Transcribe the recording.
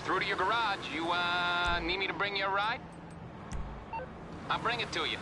You're through to your garage. You need me to bring you a ride? I'll bring it to you.